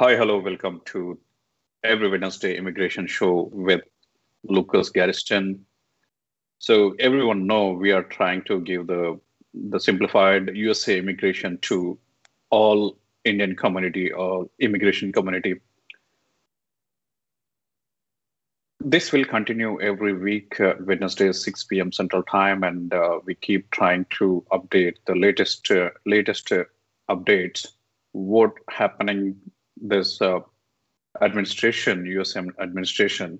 Hi, hello, welcome to every Wednesday immigration show with Lucas Garritson. So everyone know we are trying to give the simplified USA immigration to all Indian community or immigration community. This will continue every week, Wednesday, 6 p.m. Central Time, and we keep trying to update the latest updates, what happening this administration, U.S. administration.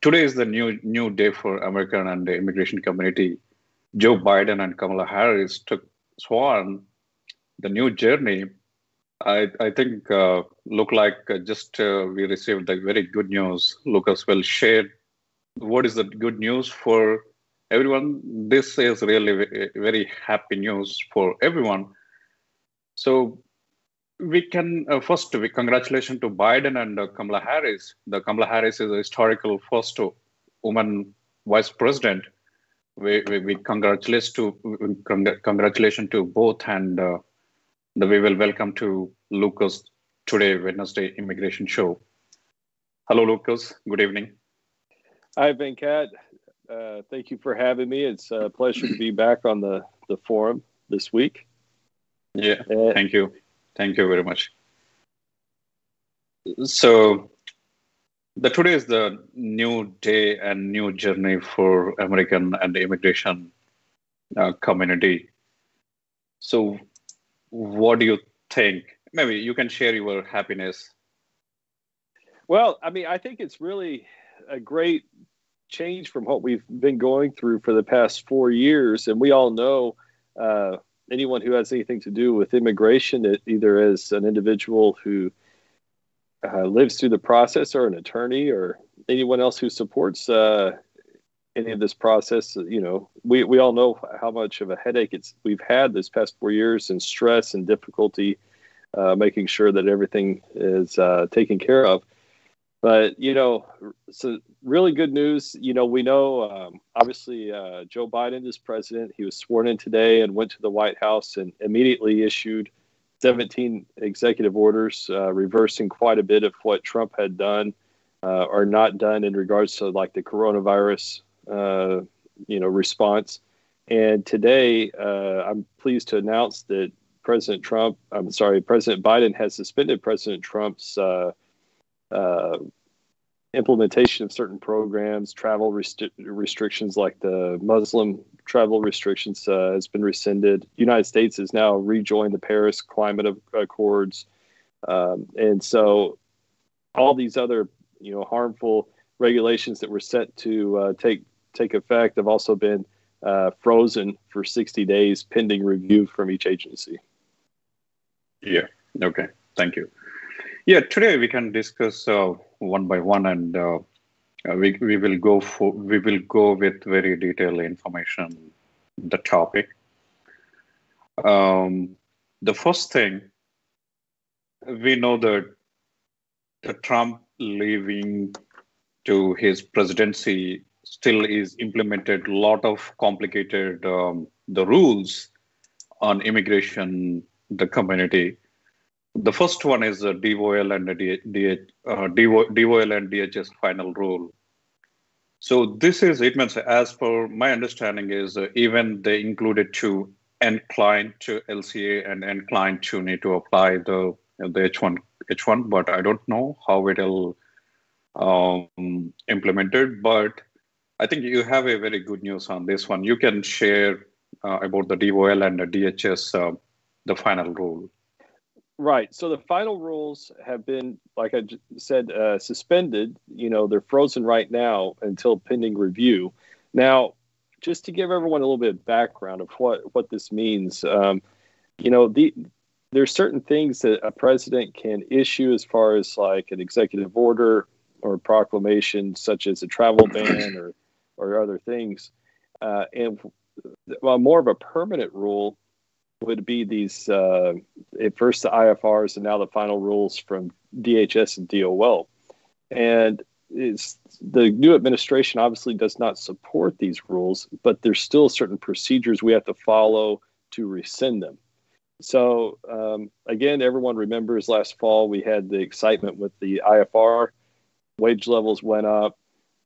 Today is the new day for American and the immigration community. Joe Biden and Kamala Harris took sworn the new journey. I think look like just we received the very good news. Lucas will share what is the good news for everyone. This is really very happy news for everyone. So we can first, congratulations to Biden and Kamala Harris. The Kamala Harris is a historical first woman vice president. We congratulations to both, and we will welcome to Lucas today, Wednesday immigration show. Hello, Lucas. Good evening. Hi, Venkat. Thank you for having me. It's a pleasure to be back on the forum this week. Yeah, thank you. Thank you very much. So today is the new day and new journey for American and immigration community. So what do you think? Maybe you can share your happiness. Well, I mean, I think it's really a great change from what we've been going through for the past 4 years. And we all know anyone who has anything to do with immigration, either as an individual who lives through the process or an attorney or anyone else who supports any of this process, you know, we all know how much of a headache we've had this past 4 years, and stress and difficulty making sure that everything is taken care of. But, you know, so really good news. You know, we know, obviously, Joe Biden is president. He was sworn in today and went to the White House and immediately issued 17 executive orders, reversing quite a bit of what Trump had done or not done in regards to, like, the coronavirus, you know, response. And today, I'm pleased to announce that President Biden has suspended President Trump's implementation of certain programs. Travel restrictions like the Muslim travel restrictions has been rescinded. United States has now rejoined the Paris Climate Accords. And so all these other, you know, harmful regulations that were set to take effect have also been frozen for 60 days pending review from each agency. Yeah. Okay. Thank you. Yeah, today we can discuss one by one, and we will go with very detailed information. The topic. The first thing we know that the Trump leaving to his presidency still is implemented a lot of complicated the rules on immigration, the community. The first one is the DOL and DHS final rule. So this is, it means, as per my understanding, is even they included to end client to LCA and end client to need to apply the H1, but I don't know how it will implemented. But I think you have a very good news on this one. You can share about the DOL and the DHS, the final rule. Right. So the final rules have been, like I said, suspended. You know, they're frozen right now until pending review. Now, just to give everyone a little bit of background of what this means, you know, there's certain things that a president can issue as far as like an executive order or a proclamation, such as a travel ban or other things. And well, more of a permanent rule would be these, at first the IFRs and now the final rules from DHS and DOL. And the new administration obviously does not support these rules, but there's still certain procedures we have to follow to rescind them. So, again, everyone remembers last fall we had the excitement with the IFR. Wage levels went up.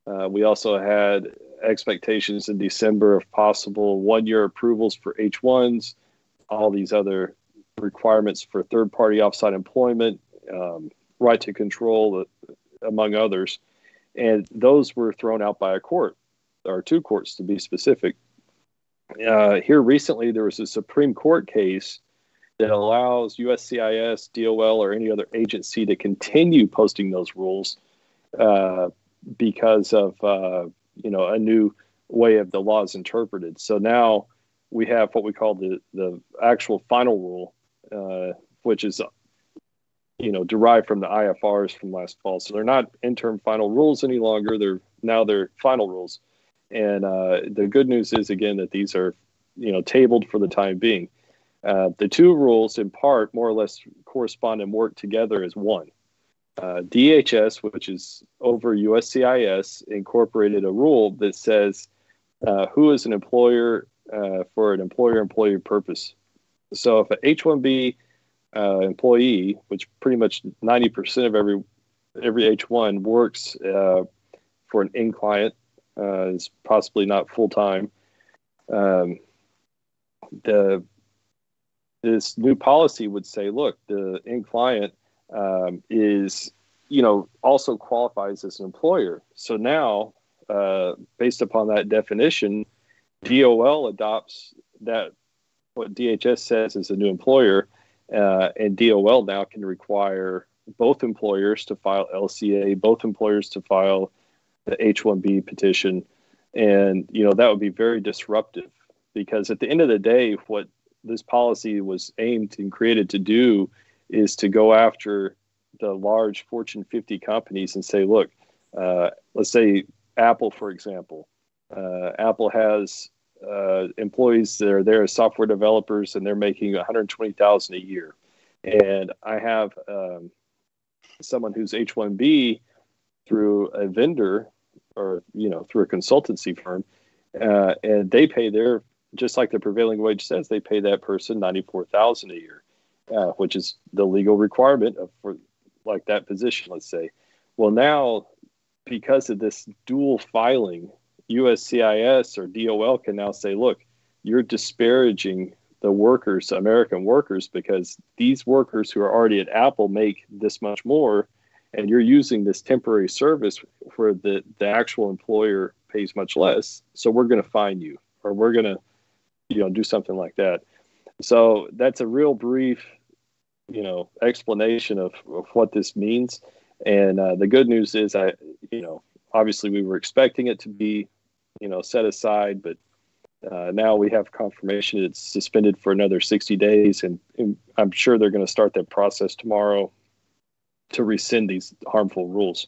We also had expectations in December of possible one-year approvals for H1s, all these other requirements for third-party offsite employment, right to control, among others. And those were thrown out by a court, or two courts to be specific. Here recently, there was a Supreme Court case that allows USCIS, DOL, or any other agency to continue posting those rules because of a new way of the laws interpreted. So now we have what we call the actual final rule, which is derived from the IFRs from last fall. So they're not interim final rules any longer. They're final rules. And the good news is, again, that these are, tabled for the time being. The two rules, in part, more or less correspond and work together as one. DHS, which is over USCIS, incorporated a rule that says who is an employer for an employer-employee purpose. So if an H-1B employee, which pretty much 90% of every H-1 works for an end client, is possibly not full-time. This new policy would say, look, the end client is, also qualifies as an employer. So now, based upon that definition, DOL adopts that what DHS says is a new employer, and DOL now can require both employers to file LCA, both employers to file the H-1B petition. And, that would be very disruptive, because at the end of the day, what this policy was aimed and created to do is to go after the large Fortune 50 companies and say, look, let's say Apple, for example. Apple has employees that are there as software developers, and they're making $120,000 a year. And I have someone who's H-1B through a vendor or, through a consultancy firm, and they pay just like the prevailing wage says, they pay that person $94,000 a year, which is the legal requirement for that position, let's say. Well, now, because of this dual filing, USCIS or DOL can now say, look, you're disparaging the workers, American workers, because these workers who are already at Apple make this much more, and you're using this temporary service where the actual employer pays much less, so we're going to fine you, or we're going to do something like that. So that's a real brief, explanation of what this means. And the good news is, obviously we were expecting it to be, set aside, but now we have confirmation it's suspended for another 60 days. And I'm sure they're going to start that process tomorrow to rescind these harmful rules.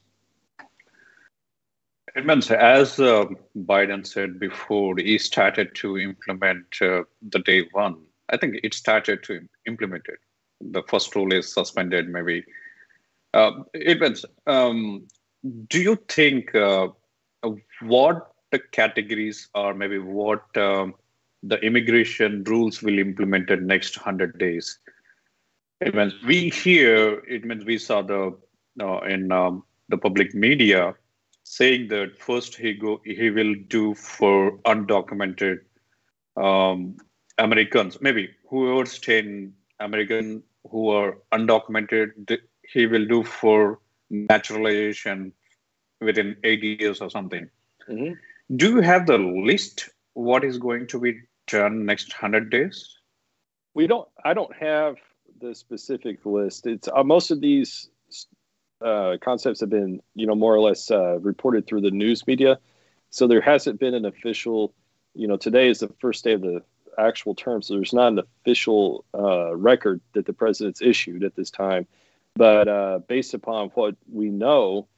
Edmonds, as Biden said before, he started to implement the day one. I think it started to implement it. The first rule is suspended, maybe. Edmonds, do you think what the categories are, maybe what the immigration rules will implement in the next 100 days? Edmonds, we saw in the public media, saying that first he will do for undocumented Americans, maybe whoever stay in American who are undocumented, he will do for naturalization within 80 years or something. Mm-hmm. Do you have the list? What is going to be done next 100 days? We don't. I don't have the specific list. It's most of these concepts have been, more or less reported through the news media. So there hasn't been an official, today is the first day of the actual term. So there's not an official record that the president's issued at this time. But based upon what we know,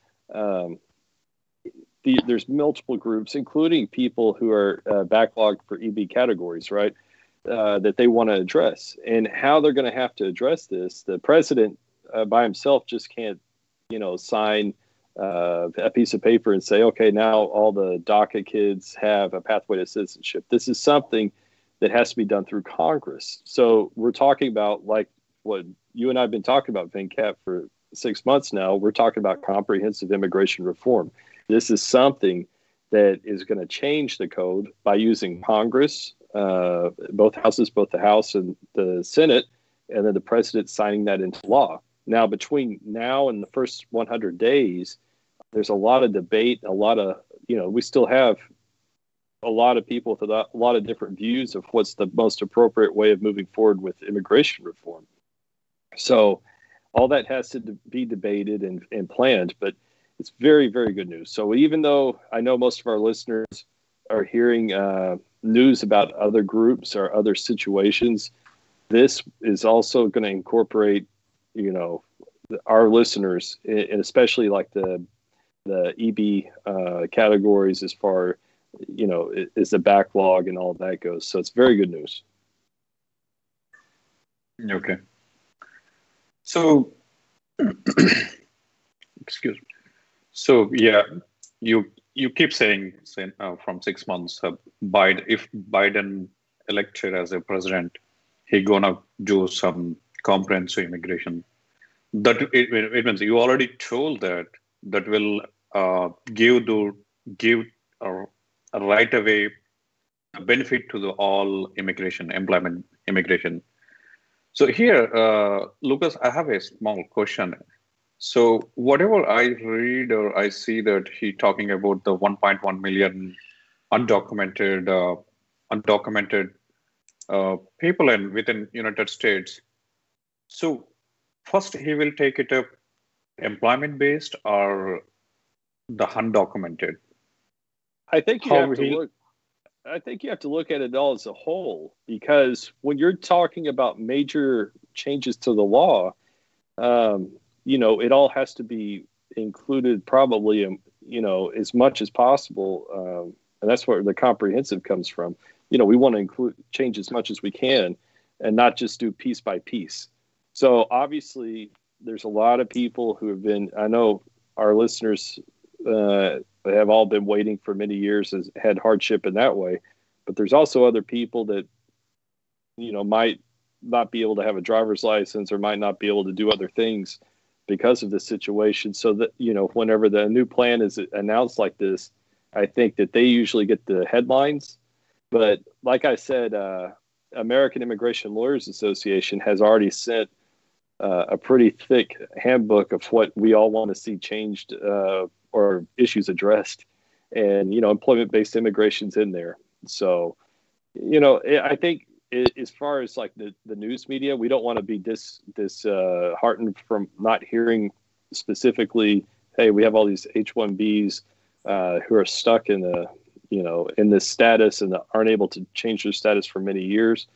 there's multiple groups, including people who are backlogged for EB categories, right, that they want to address. And how they're going to have to address this, the president by himself just can't sign a piece of paper and say, okay, now all the DACA kids have a pathway to citizenship. This is something that has to be done through Congress. So we're talking about, like what you and I have been talking about, Venkat, for 6 months now, we're talking about comprehensive immigration reform. This is something that is going to change the code by using Congress, both houses, both the House and the Senate, and then the president signing that into law. Now, between now and the first 100 days, there's a lot of debate, a lot of, you know, we still have a lot of people with a lot of different views of what's the most appropriate way of moving forward with immigration reform. So all that has to be debated and planned, but it's very, very good news. So even though I know most of our listeners are hearing news about other groups or other situations, this is also going to incorporate, you know, our listeners, and especially like the EB categories as far, you know, is the backlog and all that goes. So it's very good news. Okay. So, excuse me. So yeah, you keep saying from 6 months, if Biden elected as a president, he gonna do some comprehensive immigration. That it means you already told that will give right away benefit to the all immigration employment immigration. So here, Lucas, I have a small question. So whatever I read or I see that he talking about the 1.1 million undocumented people in within United States. So first he will take it up employment based or the undocumented. I think you have to look at it all as a whole, because when you're talking about major changes to the law, you know, it all has to be included probably, you know, as much as possible. And that's where the comprehensive comes from. You know, we want to include change as much as we can and not just do piece by piece. So obviously there's a lot of people who have been, I know our listeners have all been waiting for many years and had hardship in that way, but there's also other people that, you know, might not be able to have a driver's license or might not be able to do other things because of the situation. So that, you know, whenever the new plan is announced like this, I think that they usually get the headlines. But like I said, American Immigration Lawyers Association has already sent a pretty thick handbook of what we all want to see changed or issues addressed. And, you know, employment-based immigration's in there. So, you know, I think as far as like the news media, we don't want to be disheartened from not hearing specifically, hey, we have all these H-1Bs who are stuck in the, you know, in this status and aren't able to change their status for many years.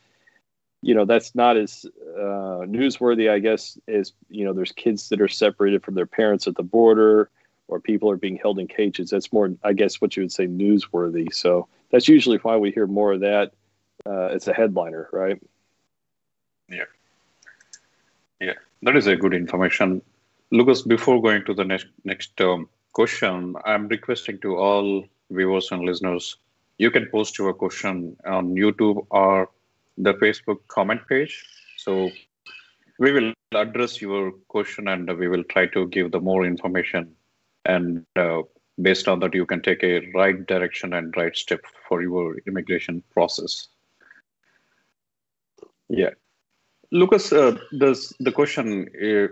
You know, that's not as newsworthy, I guess, as, you know, there's kids that are separated from their parents at the border or people are being held in cages. That's more, I guess, what you would say newsworthy. So that's usually why we hear more of that. It's a headliner, right? Yeah, that is a good information, Lucas. Before going to the next question, I'm requesting to all viewers and listeners, you can post your question on YouTube or the Facebook comment page. So we will address your question and we will try to give the more information. And based on that, you can take a right direction and right step for your immigration process. Yeah. Lucas, the question,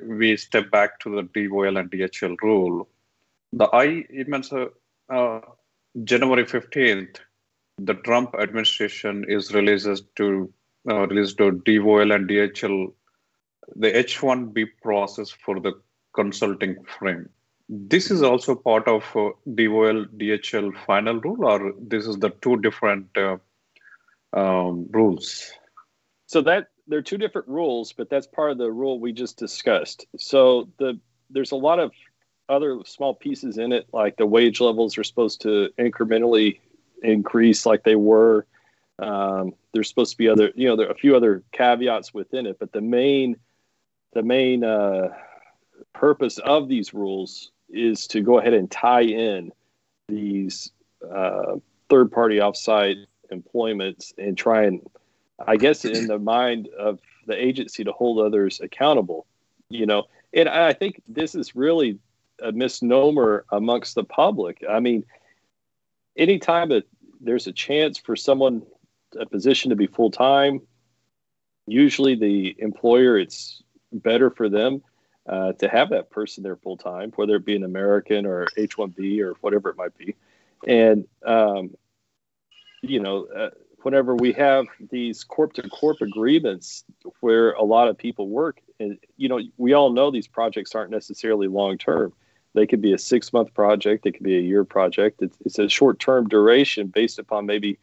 we step back to the DOL and DHL rule. January 15th, the Trump administration is released to DOL and DHL, the H-1B process for the consulting frame. This is also part of DOL, DHL final rule, or this is the two different rules? So that there are two different rules, but that's part of the rule we just discussed. So there's a lot of other small pieces in it, like the wage levels are supposed to incrementally increase like they were. There's supposed to be other, you know, there are a few other caveats within it, but the main purpose of these rules is to go ahead and tie in these third-party offsite employments and try and I guess, in the mind of the agency to hold others accountable, you know. And I think this is really a misnomer amongst the public. I mean, anytime that there's a chance for someone, a position to be full-time, usually the employer, it's better for them to have that person there full-time, whether it be an American or H-1B or whatever it might be. And, you know, whenever we have these corp-to-corp agreements where a lot of people work, and, you know, we all know these projects aren't necessarily long-term. They could be a 6-month project. It could be a year project. It's a short-term duration based upon maybe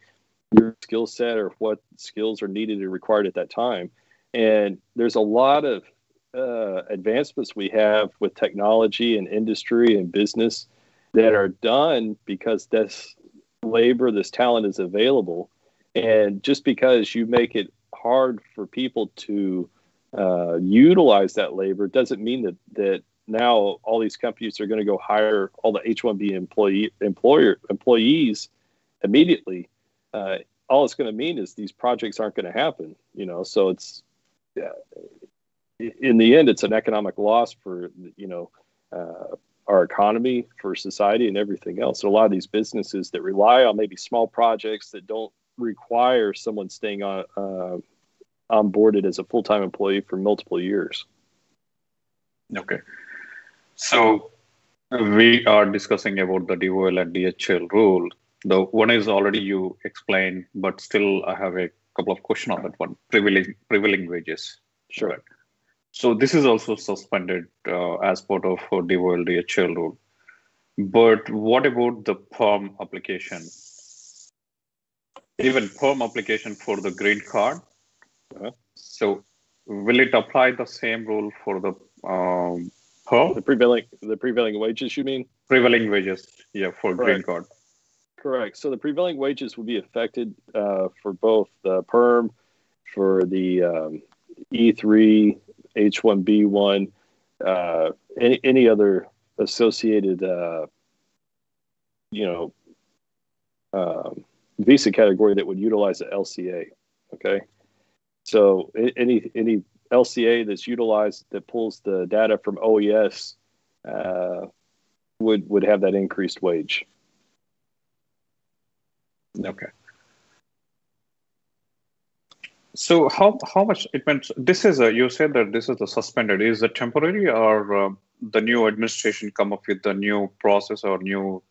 your skill set or what skills are needed and required at that time. And there's a lot of advancements we have with technology and industry and business that are done because this labor, this talent is available. And just because you make it hard for people to utilize that labor doesn't mean that now all these companies are going to go hire all the H-1B employees immediately. All it's going to mean is these projects aren't going to happen, you know. So it's in the end, it's an economic loss for, you know, our economy, for society, and everything else. So a lot of these businesses that rely on maybe small projects that don't require someone staying onboarded as a full-time employee for multiple years. Okay, so we are discussing about the DOL and DHL rule. The one is already you explained, but still I have a couple of questions on that one. Prevailing wages. Sure. Right. So this is also suspended as part of DOL DHL rule. But what about the PERM application? Even PERM application for the green card. So will it apply the same rule for the PERM? The prevailing wages, you mean? Prevailing wages, yeah, for green card. Correct. So the prevailing wages will be affected for both the PERM, for the E3, H1B1, any other associated, visa category that would utilize the LCA. Okay. So any LCA that's utilized that pulls the data from OES would have that increased wage. Okay. So how much it meant? This is you said that this is the suspended. Is it temporary, or the new administration come up with the new process or new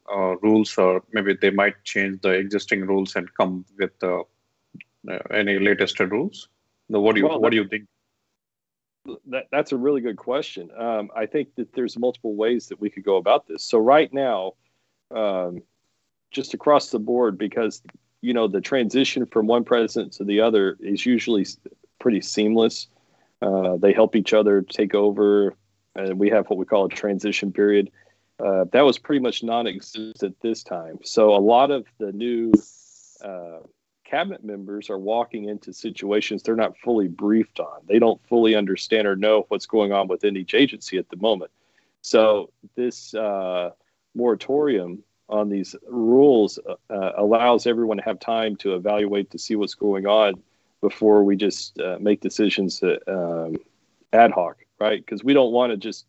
rules, or maybe they might change the existing rules and come with any latest rules? What do you think? That's a really good question. I think that there's multiple ways that we could go about this. So right now, just across the board, because, you know, the transition from one president to the other is usually pretty seamless. They help each other take over, and we have what we call a transition period. That was pretty much non-existent this time. So a lot of the new cabinet members are walking into situations they're not fully briefed on. They don't fully understand or know what's going on within each agency at the moment. So this moratorium on these rules allows everyone to have time to evaluate, to see what's going on before we just make decisions ad hoc, right? Because we don't want to just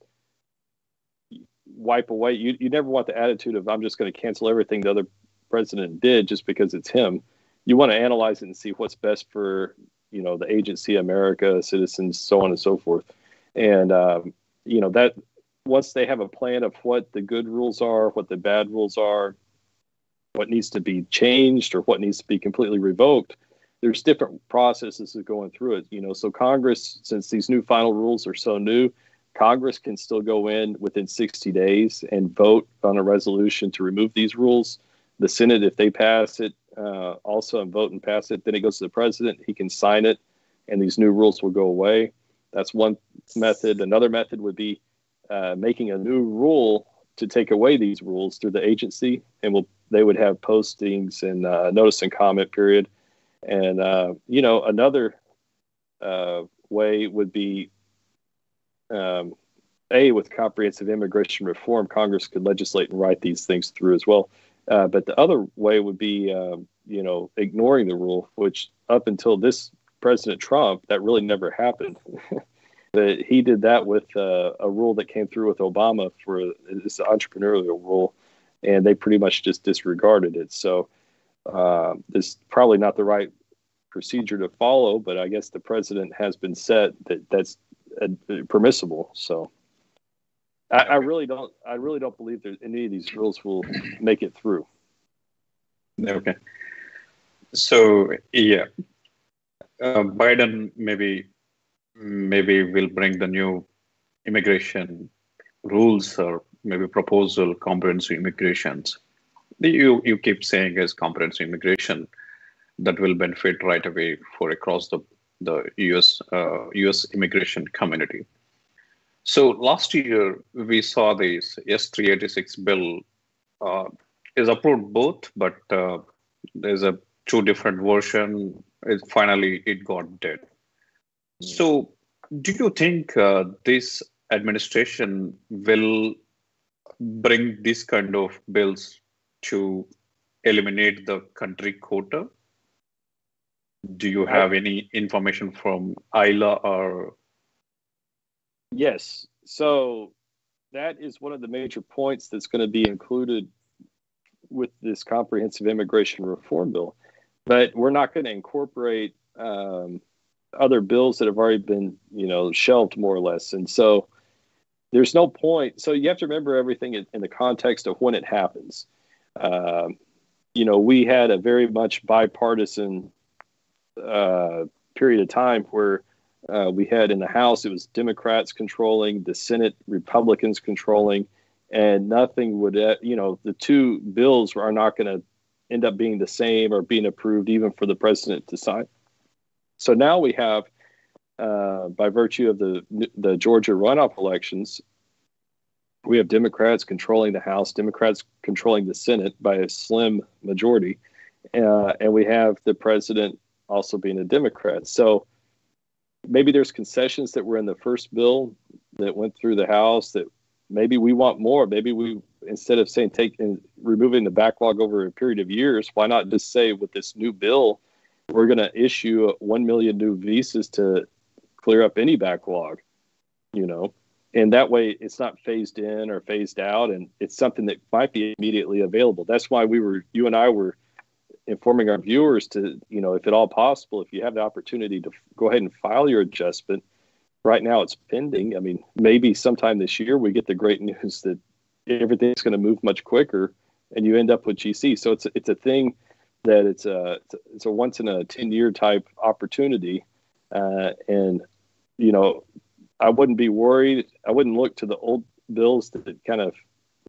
wipe away. You never want the attitude of, I'm just going to cancel everything the other president did just because it's him. You want to analyze it and see what's best for, you know, the agency, America, citizens, so on and so forth. And, you know, that once they have a plan of what the good rules are, what the bad rules are, what needs to be changed or what needs to be completely revoked, there's different processes of going through it. You know, so Congress, since these new final rules are so new, Congress can still go in within 60 days and vote on a resolution to remove these rules. The Senate, if they pass it, also vote and pass it, then it goes to the president. He can sign it, and these new rules will go away. That's one method. Another method would be making a new rule to take away these rules through the agency, and they would have postings and notice and comment period. And, you know, another way would be, with comprehensive immigration reform, Congress could legislate and write these things through as well. But the other way would be, ignoring the rule, which up until this President Trump, that really never happened. That he did that with a rule that came through with Obama for this entrepreneurial rule, and they pretty much just disregarded it. So it's probably not the right procedure to follow, but I guess the precedent has been set that that's permissible. So I really don't believe that any of these rules will make it through. Okay. So yeah, Biden maybe will bring the new immigration rules or maybe proposal comprehensive immigrations. You keep saying is comprehensive immigration that will benefit right away for across the U.S. immigration community. So last year we saw this S386 bill is approved both, but there's a two different version. Finally, it got dead. So do you think this administration will bring this kind of bills to eliminate the country quota? Do you have any information from ILA or? Yes. So that is one of the major points that's going to be included with this comprehensive immigration reform bill. But we're not going to incorporate other bills that have already been, shelved more or less. And so there's no point. So you have to remember everything in the context of when it happens. We had a very much bipartisan period of time where we had in the House, it was Democrats controlling, the Senate, Republicans controlling, and nothing would, the two bills are not going to end up being the same or being approved even for the president to sign. So now we have, by virtue of the Georgia runoff elections, we have Democrats controlling the House, Democrats controlling the Senate by a slim majority, and we have the president also being a Democrat. So maybe there's concessions that were in the first bill that went through the House that maybe we want more. Maybe we, instead of saying removing the backlog over a period of years, why not just say with this new bill, we're going to issue 1 million new visas to clear up any backlog, and that way it's not phased in or phased out. And it's something that might be immediately available. That's why you and I were informing our viewers to, if at all possible, if you have the opportunity to go ahead and file your adjustment. Right now it's pending. I mean, maybe sometime this year we get the great news that everything's going to move much quicker and you end up with GC. So it's a thing that it's a once in a 10-year type opportunity. I wouldn't be worried. I wouldn't look to the old bills that kind of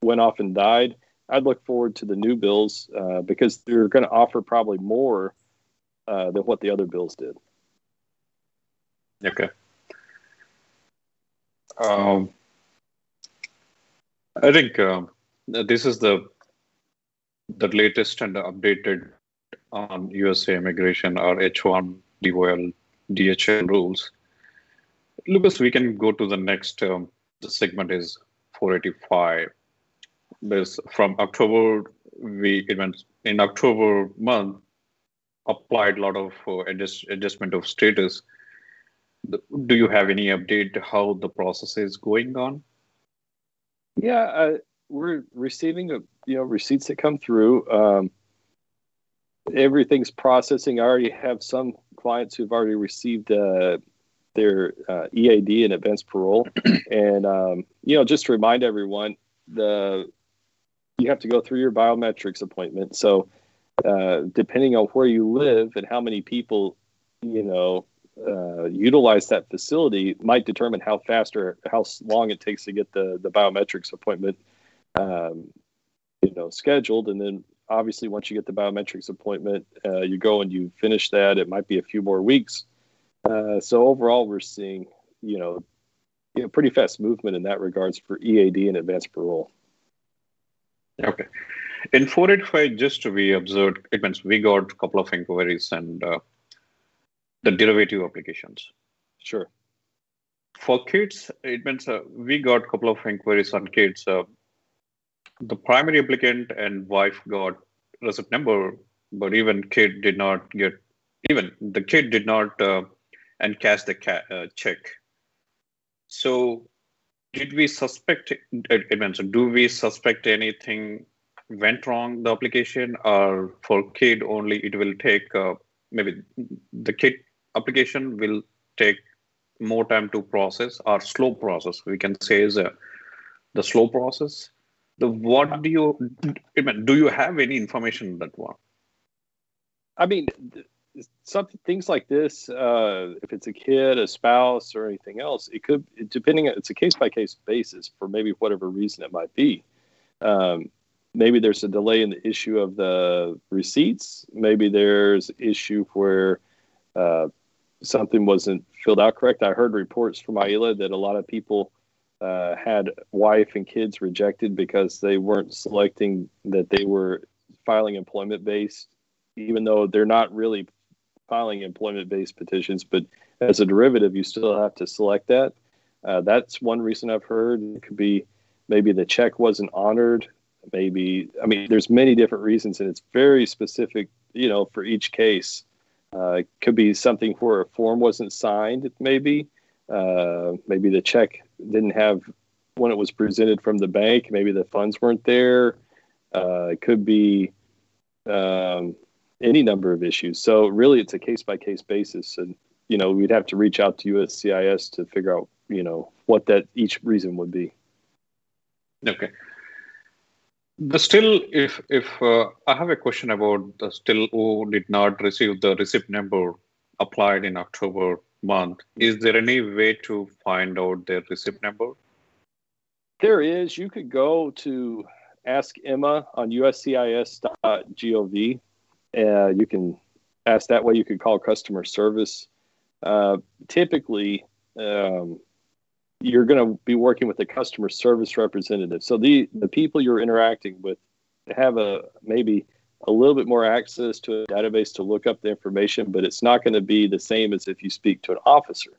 went off and died. I'd look forward to the new bills because they're going to offer probably more than what the other bills did. Okay. I think this is the latest and updated on USA immigration or H-1 DOL DHS rules. Lucas, we can go to the next. The segment is 485. This from October. In October month applied a lot of adjustment of status. Do you have any update how the process is going on? Yeah, we're receiving receipts that come through. Everything's processing. I already have some clients who've already received their EAD and advanced parole. And just to remind everyone, you have to go through your biometrics appointment. So depending on where you live and how many people utilize that facility might determine how fast or how long it takes to get the biometrics appointment scheduled. And then obviously once you get the biometrics appointment, you go and you finish that. It might be a few more weeks. So overall we're seeing pretty fast movement in that regards for EAD and advanced parole. Okay. In 485, just to be observed, it means we got a couple of inquiries and the derivative applications. Sure. For kids, it means we got a couple of inquiries on kids. The primary applicant and wife got receipt number, but even kid did not get given. The kid did not encash the check. So did we suspect, do we suspect anything went wrong the application, or for kid only it will take, maybe the kid application will take more time to process or slow process? We can say is the slow process. What do you, do you have any information on that one? I mean, things like this, if it's a kid, a spouse, or anything else, it could, depending on, it's a case-by-case basis for maybe whatever reason it might be. Maybe there's a delay in the issue of the receipts. Maybe there's issue where something wasn't filled out correct. I heard reports from Aila that a lot of people had wife and kids rejected because they weren't selecting that they were filing employment-based, even though they're not really filing employment-based petitions, but as a derivative, you still have to select that. That's one reason I've heard. It could be maybe the check wasn't honored. Maybe, I mean, there's many different reasons, and it's very specific, you know, for each case. It could be something where a form wasn't signed, maybe. Maybe the check didn't have, when it was presented from the bank, maybe the funds weren't there. It could be any number of issues. So really it's a case-by-case basis. And, you know, we'd have to reach out to USCIS to figure out, you know, what that each reason would be. Okay. But still, if I have a question about the still who did not receive the receipt number applied in October month, is there any way to find out their receipt number? There is. You could go to Ask Emma on uscis.gov. You can ask that way. You could call customer service. Typically, you're going to be working with a customer service representative. So the people you're interacting with have maybe a little bit more access to a database to look up the information, but it's not going to be the same as if you speak to an officer.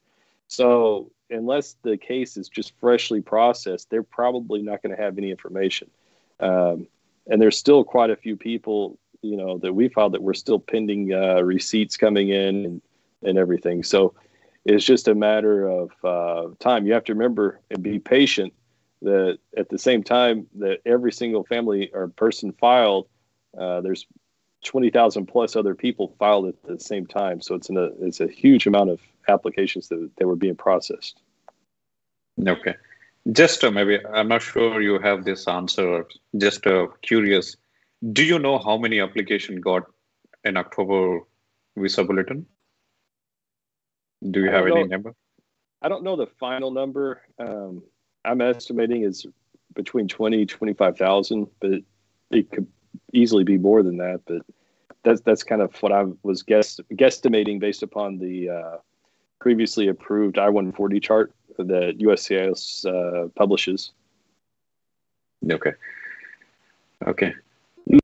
So unless the case is just freshly processed, they're probably not going to have any information. And there's still quite a few people, you know, that we filed that we're still pending receipts coming in and everything. So it's just a matter of time. You have to remember and be patient that at the same time that every single family or person filed, there's 20,000 plus other people filed at the same time. So it's a huge amount of applications that were being processed. Okay. Just maybe, I'm not sure you have this answer. Just curious, do you know how many applications got in October visa bulletin? Do you have any number? I don't know the final number. I'm estimating it's between 20,000 and 25,000, but it could easily be more than that. But that's kind of what I was guesstimating based upon the previously approved I-140 chart that USCIS publishes. Okay. Okay.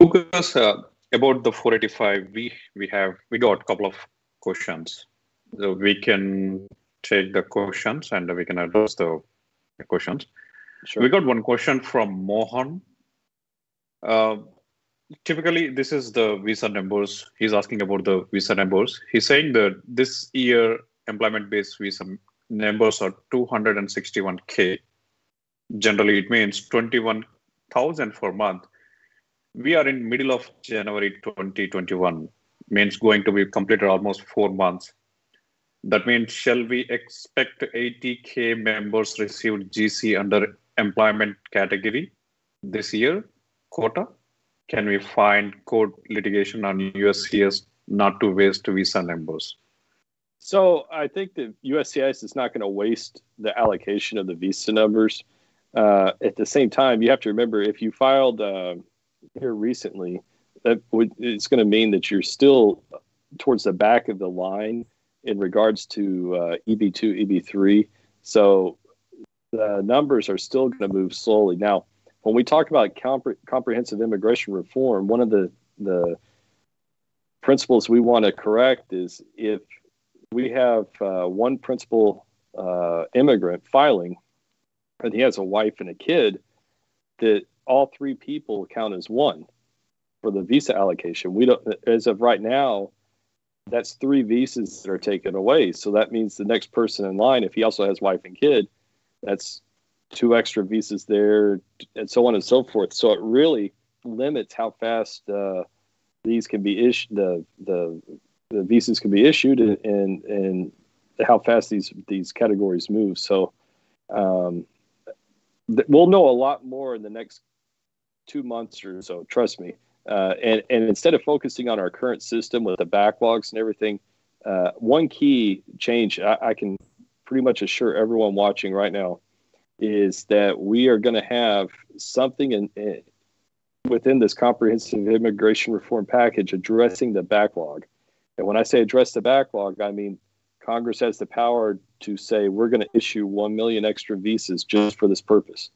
Lucas, about the 485, we got a couple of questions. So we can take the questions and we can address the questions. Sure. We got one question from Mohan. Typically, this is the visa numbers. He's asking about the visa numbers. He's saying that this year employment-based visa numbers are 261K. Generally, it means 21,000 per month. We are in middle of January 2021, means going to be completed almost 4 months. That means, shall we expect 80K members received GC under employment category this year quota? Can we find court litigation on USCIS not to waste visa numbers? So I think that USCIS is not going to waste the allocation of the visa numbers. At the same time, you have to remember, if you filed here recently, it's going to mean that you're still towards the back of the line in regards to EB-2, EB-3. So the numbers are still going to move slowly. Now, when we talk about comprehensive immigration reform, one of the principles we want to correct is if we have one principal immigrant filing, and he has a wife and a kid, that all three people count as one for the visa allocation. We don't, as of right now, that's three visas that are taken away. So that means the next person in line, if he also has wife and kid, that's two extra visas there, and so on and so forth. So it really limits how fast these can be issued, the visas can be issued, and how fast these categories move. So we'll know a lot more in the next 2 months or so, trust me. And instead of focusing on our current system with the backlogs and everything, one key change I can pretty much assure everyone watching right now is that we are going to have something in within this comprehensive immigration reform package addressing the backlog. And when I say address the backlog, I mean Congress has the power to say we're going to issue 1 million extra visas just for this purpose.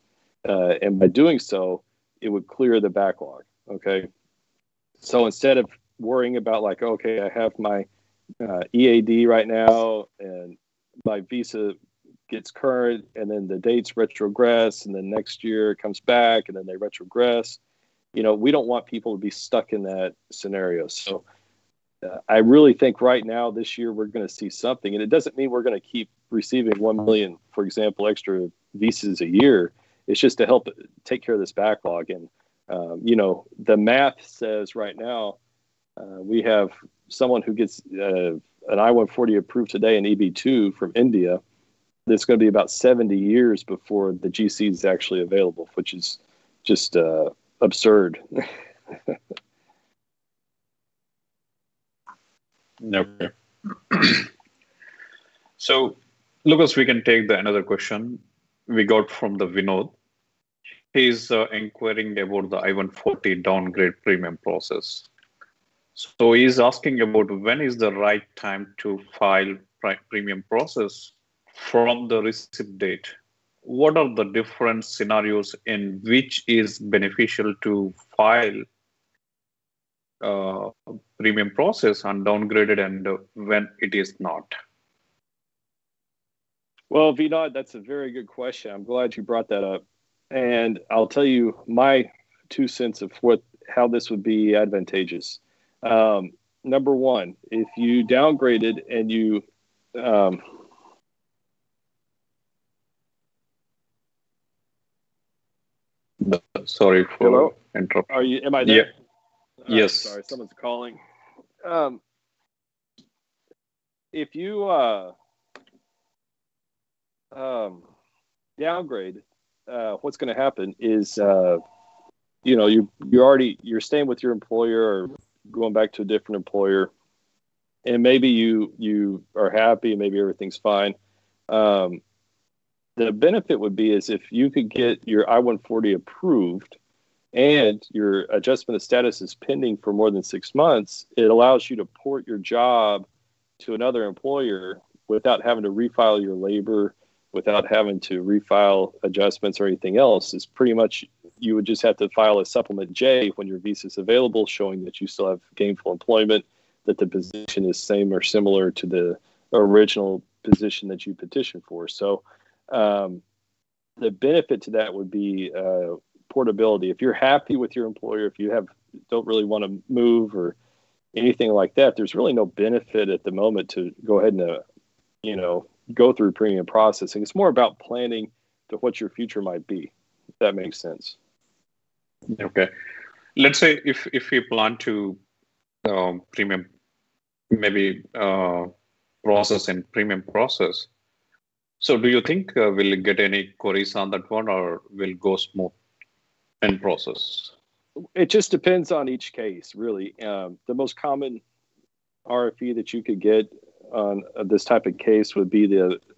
And by doing so, it would clear the backlog. Okay. So instead of worrying about like, okay, I have my EAD right now and my visa gets current and then the dates retrogress and then next year it comes back and then they retrogress. You know, we don't want people to be stuck in that scenario. So I really think right now this year we're going to see something. And it doesn't mean we're going to keep receiving 1 million, for example, extra visas a year. It's just to help take care of this backlog. And you know, the math says right now we have someone who gets an I-140 approved today, an EB-2 from India. That's going to be about 70 years before the GC is actually available, which is just absurd. Okay. So, Lucas, we can take another question we got from the Vinod. He's inquiring about the I-140 downgrade premium process. So he's asking about when is the right time to file premium process from the receipt date. What are the different scenarios in which is beneficial to file premium process on downgraded and when it is not? Well, Vinod, that's a very good question. I'm glad you brought that up. And I'll tell you my 2 cents of how this would be advantageous. Number one, if you downgraded and you sorry for hello? Interrupting. Are you? Am I there? Yeah. Yes. Sorry, someone's calling. If you downgrade. What's going to happen is, you know, you're staying with your employer or going back to a different employer, and maybe you are happy, maybe everything's fine. The benefit would be is if you could get your I-140 approved, and your adjustment of status is pending for more than 6 months, it allows you to port your job to another employer without having to refile your labor, without having to refile adjustments or anything else. It's pretty much you would just have to file a Supplement J when your visa is available, showing that you still have gainful employment, that the position is same or similar to the original position that you petitioned for. So the benefit to that would be portability. If you're happy with your employer, if you don't really want to move or anything like that, there's really no benefit at the moment to go ahead and, you know, go through premium processing. It's more about planning to what your future might be, if that makes sense. Okay. Let's say if you plan to premium, maybe process and premium process. So do you think we'll get any queries on that one or will go smooth in process? It just depends on each case, really. The most common RFE that you could get on this type of case would be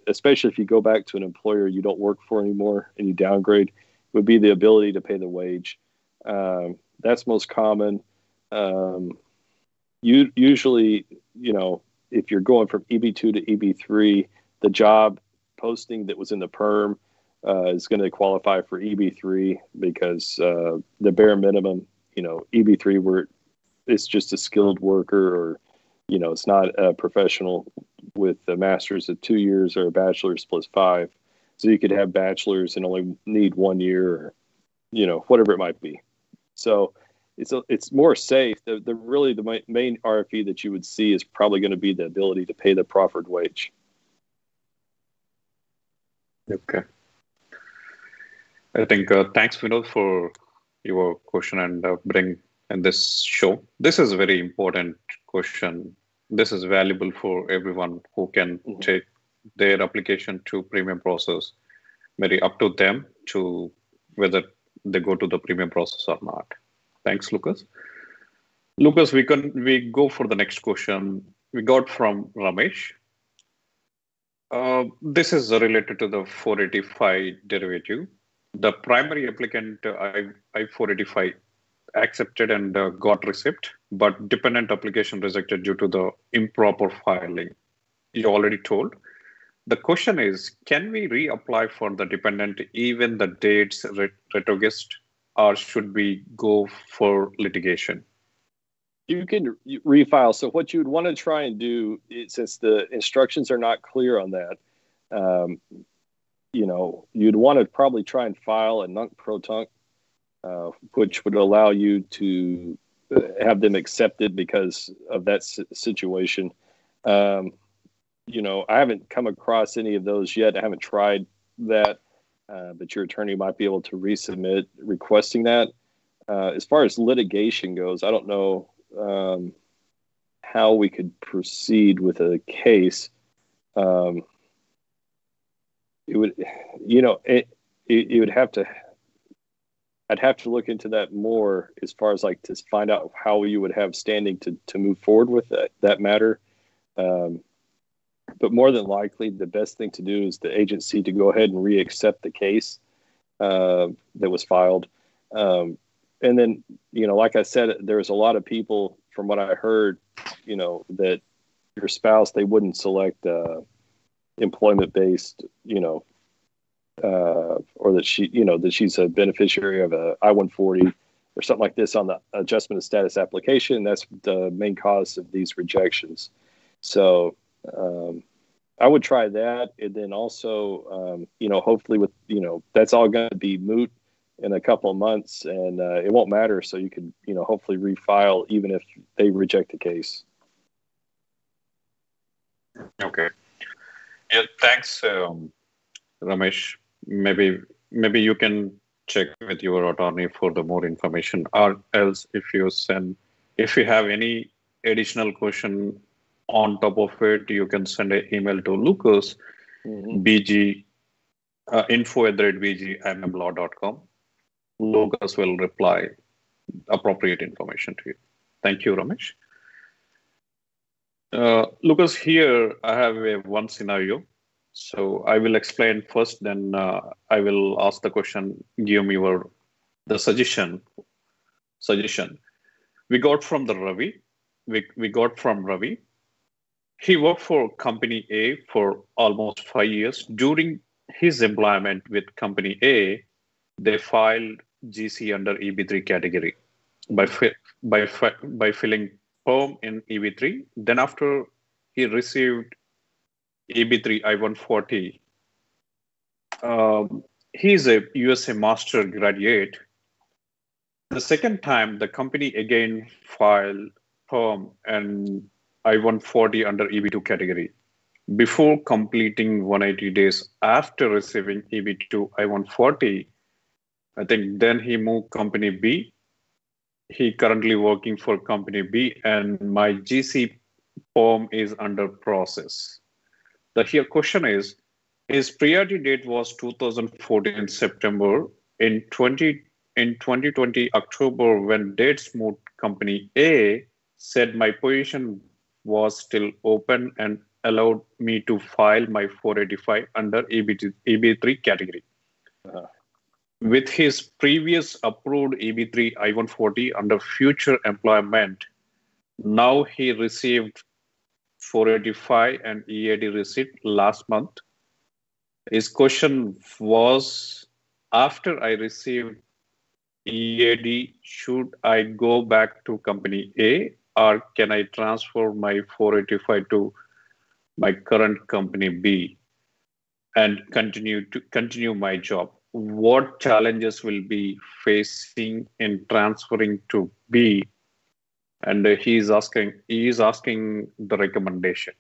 especially if you go back to an employer you don't work for anymore and you downgrade, would be the ability to pay the wage. That's most common. Usually, you know, if you're going from EB2 to EB3, the job posting that was in the PERM is going to qualify for EB3 because the bare minimum, you know, EB3 it's just a skilled worker or, you know, it's not a professional with a master's of 2 years or a bachelor's plus 5. So you could have bachelor's and only need 1 year, or, you know, whatever it might be. So it's more safe. The really the main RFE that you would see is probably going to be the ability to pay the proffered wage. Okay. I think thanks, Vinod, for your question and bring in this show. This is a very important question. This is valuable for everyone who can take their application to premium process. Very up to them to whether they go to the premium process or not. Thanks, Lucas. Lucas, we go for the next question we got from Ramesh. This is related to the 485 derivative. The primary applicant I-485 accepted and got receipt, but dependent application rejected due to the improper filing. You already told. The question is, can we reapply for the dependent even the dates retrogressed, or should we go for litigation? You can refile. So what you would want to try and do, is, since the instructions are not clear on that, you know, you'd want to probably try and file a nunc pro tunc, which would allow you to have them accepted because of that situation. You know, I haven't come across any of those yet. I haven't tried that, but your attorney might be able to resubmit requesting that. As far as litigation goes, I don't know how we could proceed with a case. It would, you know, it would have to. I'd have to look into that more as far as like to find out how you would have standing to move forward with that matter. But more than likely, the best thing to do is the agency to go ahead and re-accept the case that was filed. And then, you know, like I said, there's a lot of people, from what I heard, you know, that your spouse, they wouldn't select employment-based, you know, or that she, you know, that she's a beneficiary of a I-140 or something like this on the adjustment of status application. That's the main cause of these rejections. So, I would try that. And then also, you know, hopefully with, you know, that's all going to be moot in a couple of months and it won't matter. So you could, you know, hopefully refile even if they reject the case. Okay. Yeah. Thanks, Ramesh. Maybe you can check with your attorney for the more information or else if you have any additional question, on top of it, you can send an email to Lucas, info@bgimmlaw.com. Lucas will reply appropriate information to you. Thank you, Ramesh. Lucas, here I have one scenario. So I will explain first, then I will ask the question, give me the suggestion. We got from Ravi. We got from Ravi. He worked for Company A for almost 5 years. During his employment with Company A, they filed GC under EB-3 category by filling PERM in EB-3. Then after he received EB-3 I-140, he is a USA Master graduate. The second time, the company again filed PERM and I-140 under EB-2 category. Before completing 180 days after receiving EB-2 I-140, I think then he moved Company B. He currently working for Company B and my GC form is under process. The here question is, his priority date was 2014 September. In 2020 October, when dates moved, Company A said my position was still open and allowed me to file my 485 under EB3 category. With his previous approved EB3 I-140 under future employment, now he received 485 and EAD receipt last month. His question was, after I received EAD, should I go back to Company A? Or can I transfer my 485 to my current Company B and continue my job? what challenges will be facing in transferring to B, and he is asking the recommendation.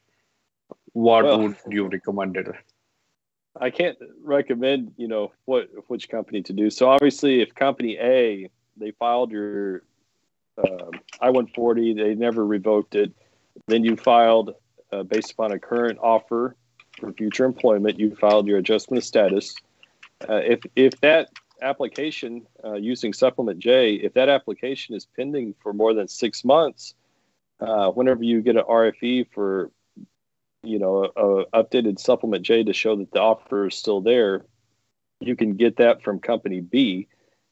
What would you recommend it? I can't recommend, which company to do. So obviously, if company A, they filed your I-140, they never revoked it. Then you filed based upon a current offer for future employment, you filed your adjustment of status. If that application using Supplement J, if that application is pending for more than 6 months, whenever you get an RFE for updated Supplement J to show that the offer is still there, you can get that from company B,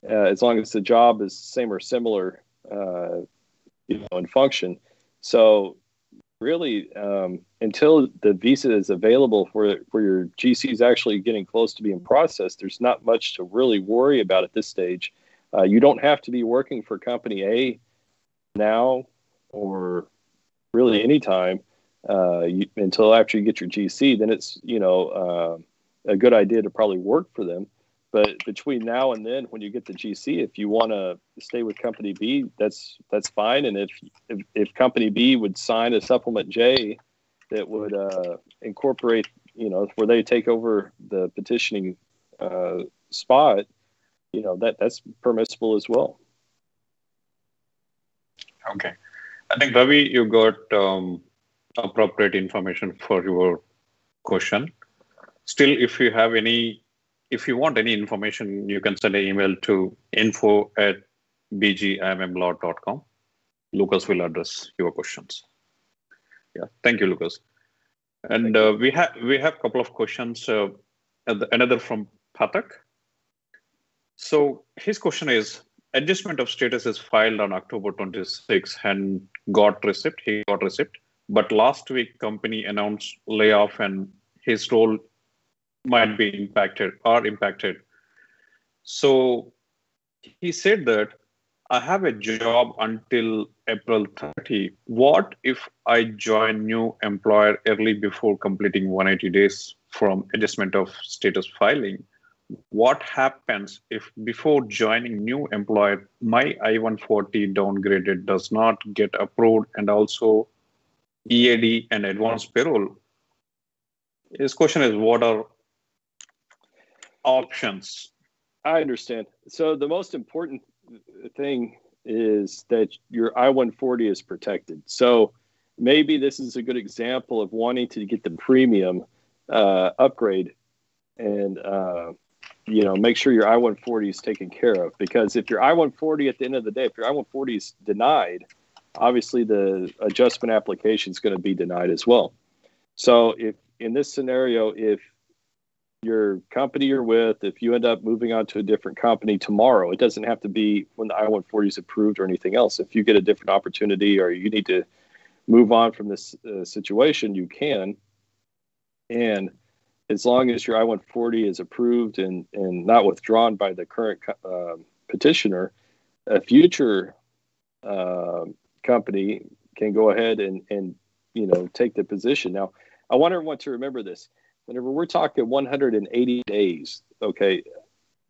as long as the job is same or similar, in function. So really, until the visa is available for your GCs actually getting close to being processed, there's not much to really worry about at this stage. You don't have to be working for company A now or really any time. Until after you get your GC, then it's, a good idea to probably work for them. But between now and then, when you get the GC, if you want to stay with company B, that's fine. And if company B would sign a Supplement J that would incorporate, where they take over the petitioning spot, that's permissible as well. Okay. I think, Ravi, you got appropriate information for your question. Still, if you want any information, you can send an email to info@bgimmlaw.com. Lucas will address your questions. Yeah, thank you, Lucas. And we have a couple of questions. Another from Patak. So his question is: adjustment of status is filed on October 26th and got receipt. He got receipt. But last week, company announced layoff and his role might be impacted. So he said that I have a job until April 30. What if I join new employer early before completing 180 days from adjustment of status filing? What happens if before joining new employer, my I-140 downgraded does not get approved and also EAD and advanced payroll? His question is, what are options? I understand. So the most important thing is that your I-140 is protected. So maybe this is a good example of wanting to get the premium upgrade and, make sure your I-140 is taken care of. Because if your I-140 at the end of the day, if your I-140 is denied, obviously the adjustment application is going to be denied as well. So if in this scenario, if your company you're with, if you end up moving on to a different company tomorrow, it doesn't have to be when the I-140 is approved or anything else. If you get a different opportunity or you need to move on from this situation, you can. And as long as your I-140 is approved and not withdrawn by the current petitioner, a future company can go ahead and take the position. Now, I want everyone to remember this. Whenever we're talking 180 days, okay,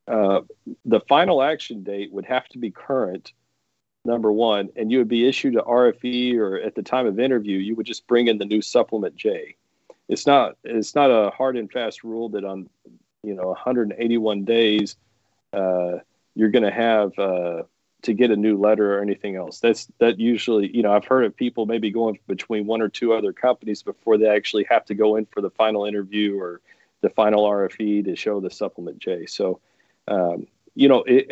the final action date would have to be current, number one, and you would be issued an RFE, or at the time of interview, you would just bring in the new Supplement J. It's not a hard and fast rule that on 181 days you're going to have to get a new letter or anything else. That usually, I've heard of people maybe going between one or two other companies before they actually have to go in for the final interview or the final RFE to show the Supplement J. So, I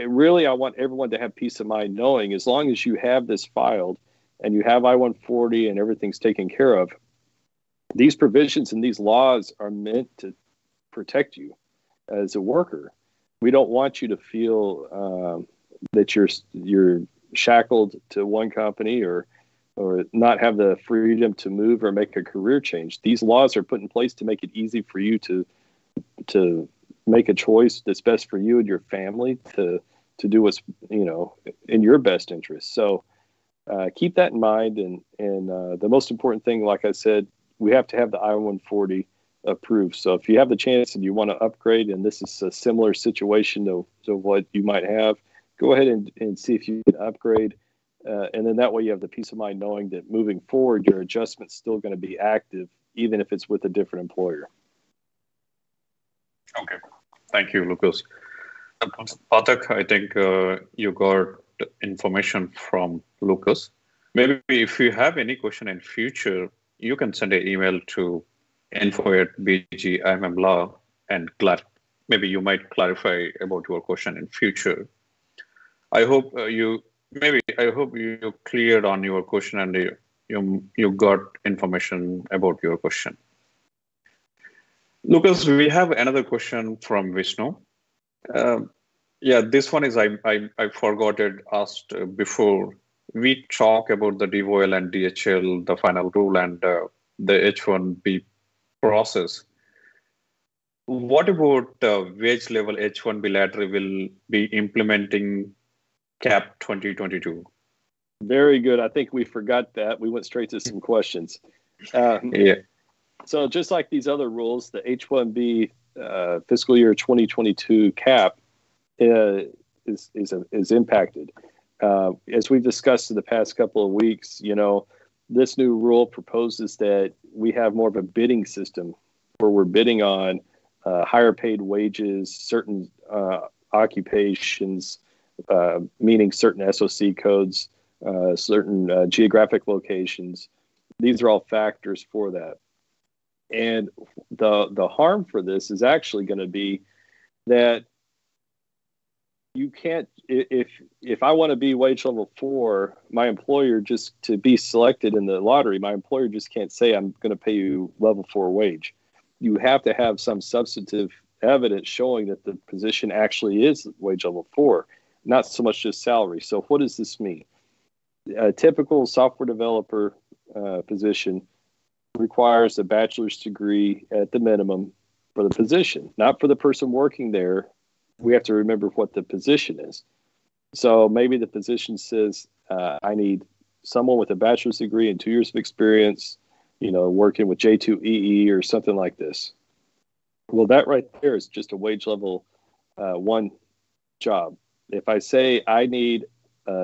want everyone to have peace of mind knowing as long as you have this filed and you have I-140 and everything's taken care of, these provisions and these laws are meant to protect you as a worker. We don't want you to feel that you're shackled to one company or not have the freedom to move or make a career change. These laws are put in place to make it easy for you to make a choice that's best for you and your family to do what's in your best interest. So keep that in mind. And the most important thing, like I said, we have to have the I-140 approved. So if you have the chance and you want to upgrade, and this is a similar situation to what you might have, go ahead and see if you can upgrade. And then that way you have the peace of mind knowing that moving forward, your adjustment's still going to be active, even if it's with a different employer. Okay. Thank you, Lucas. Pathak, I think you got information from Lucas. Maybe if you have any question in future, you can send an email to info@bgimmlaw and maybe you might clarify about your question in future. I hope you cleared on your question and you got information about your question. Lucas, we have another question from Vishnu. Yeah, this one is I forgot it asked before. We talk about the DOL and DHL, the final rule, and the H-1B process. What about wage level H-1B ladder will be implementing CAP 2022? Very good. I think we forgot that. We went straight to some questions. Yeah. So just like these other rules, the H-1B fiscal year 2022 CAP is impacted. As we've discussed in the past couple of weeks, you know, this new rule proposes that we have more of a bidding system where we're bidding on higher paid wages, certain occupations, meaning certain SOC codes, certain geographic locations. These are all factors for that. And the harm for this is actually going to be that you can't, if I want to be wage level 4, my employer, just to be selected in the lottery, my employer just can't say I'm going to pay you level 4 wage. You have to have some substantive evidence showing that the position actually is wage level 4, not so much just salary. So what does this mean? A typical software developer position requires a bachelor's degree at the minimum for the position, not for the person working there. We have to remember what the position is. So maybe the position says, I need someone with a bachelor's degree and 2 years of experience, you know, working with J2EE or something like this. Well, that right there is just a wage level 1 job. If I say I need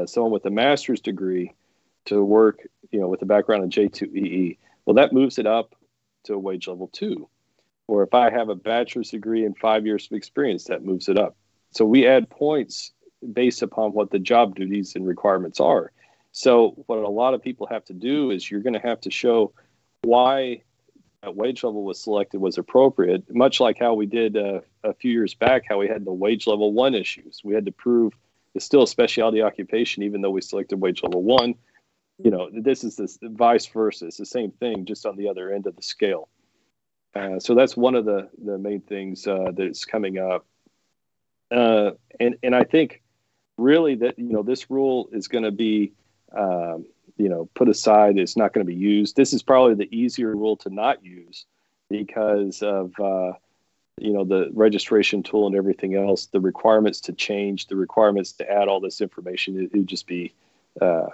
someone with a master's degree to work, you know, with a background in J2EE, well, that moves it up to wage level 2. Or if I have a bachelor's degree and 5 years of experience, that moves it up. So we add points based upon what the job duties and requirements are. So what a lot of people have to do is you're going to have to show why that wage level was selected was appropriate, much like how we did a few years back, how we had the wage level 1 issues. We had to prove it's still a specialty occupation, even though we selected wage level 1. You know, this is this vice versa. It's the same thing, just on the other end of the scale. So that's one of the main things that's coming up. And I think really that, you know, this rule is going to be, you know, put aside. It's not going to be used. This is probably the easier rule to not use because of, you know, the registration tool and everything else, the requirements to change, the requirements to add all this information. It would just be a